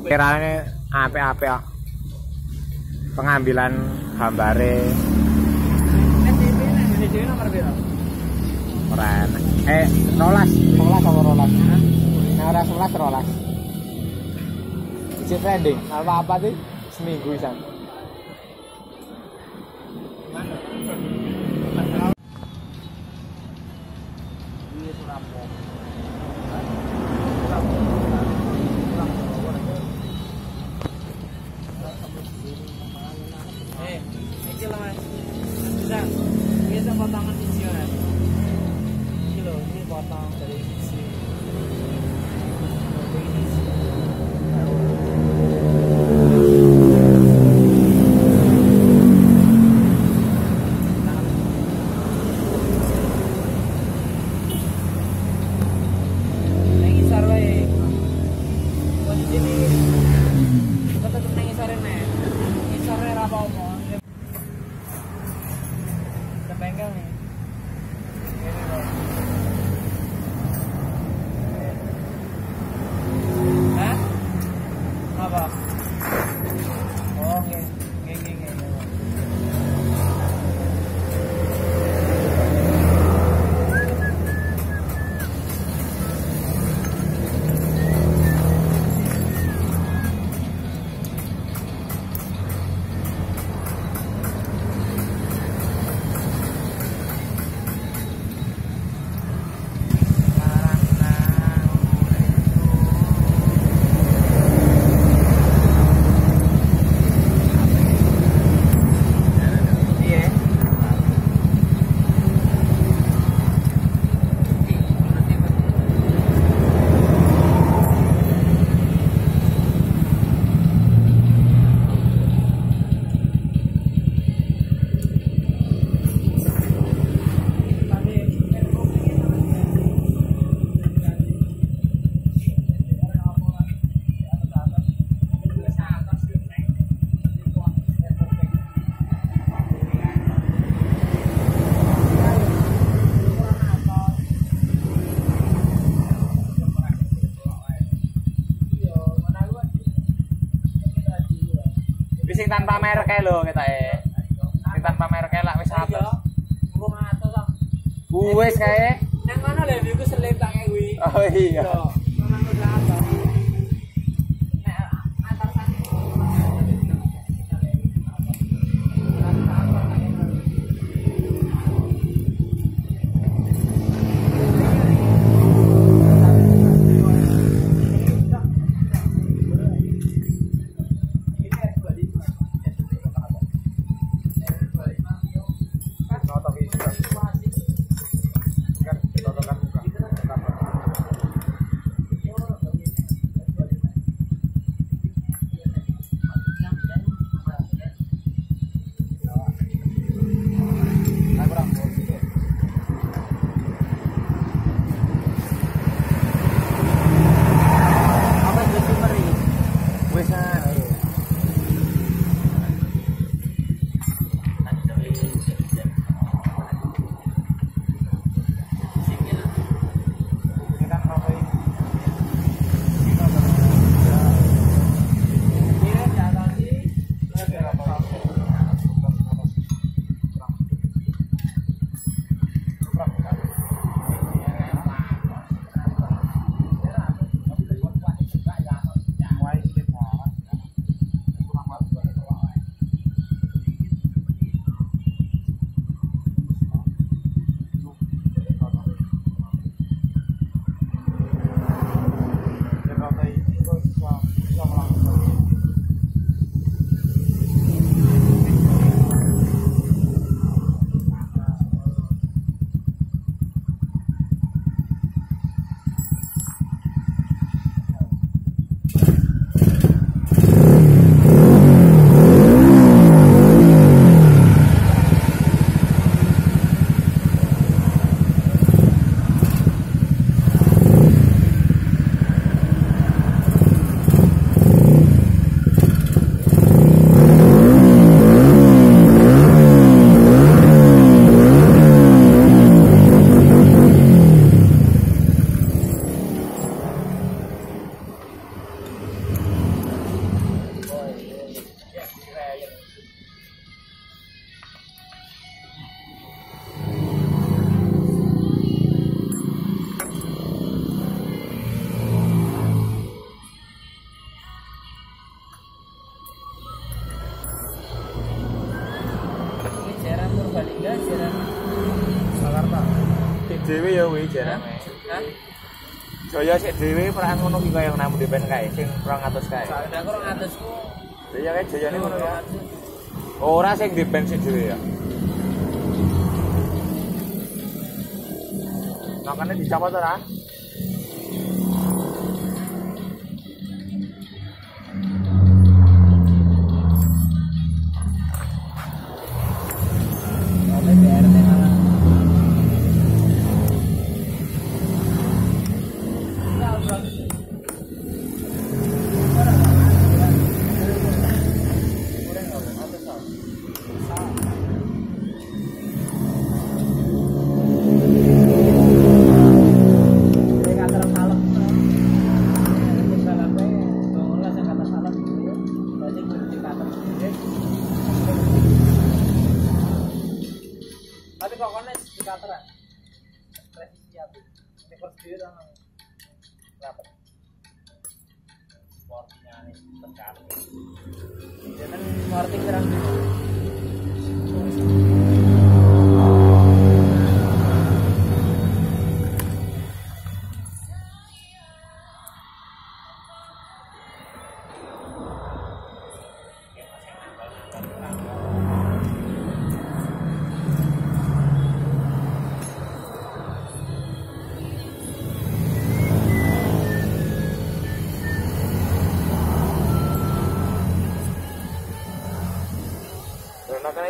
Kirane apik-apik kok. Pengambilan gambare. Dhewe nomor piro? Ora enak. 12 apa 12? Nah, ora 12. Iki trending, apa-apa iki seminggu isan. Tanpa merek lo kita tanpa merek lah wis habis. Wong atos lah. Wis kae. Nang ngono lho iku selip tak kuwi. Oh iya. dewi ya wih jarame. Joyo sih dewi perang ngono kaya namu depan kae sing 200 kae. Salah aku 200ku. Joyo kae joyone ngono ya. Ora sing depan sik dhewe ya. Makane dicopot ora?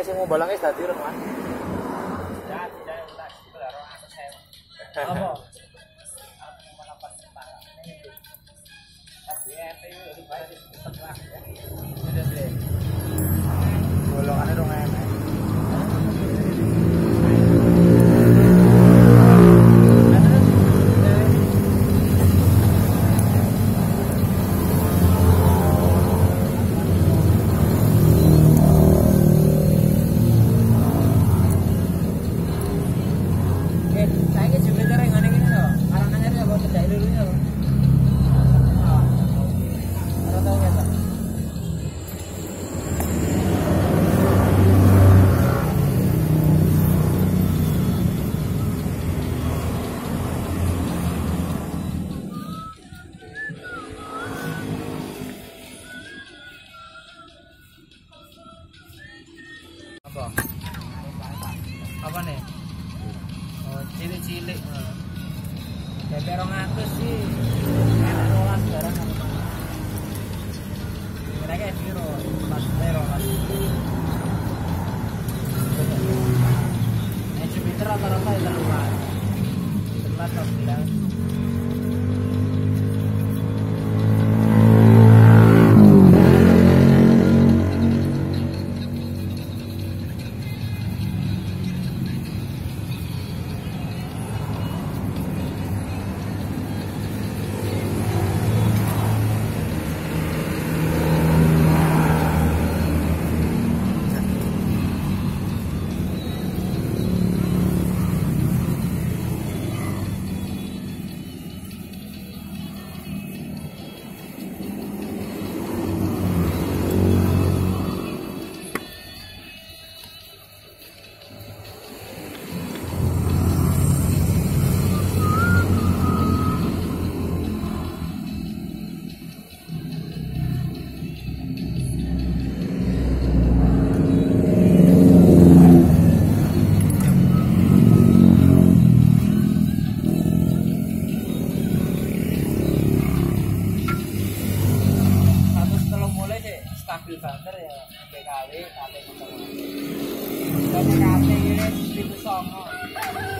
Sing mbalangis dadi reman. Ya, dicae tak sebelah 200.000. Apa? Aku malah pas parah. Tapi MP itu lebih baik di tengah ya. Sudah deh. Golongannya dong enak. Kali, kali, kali, kali, kali,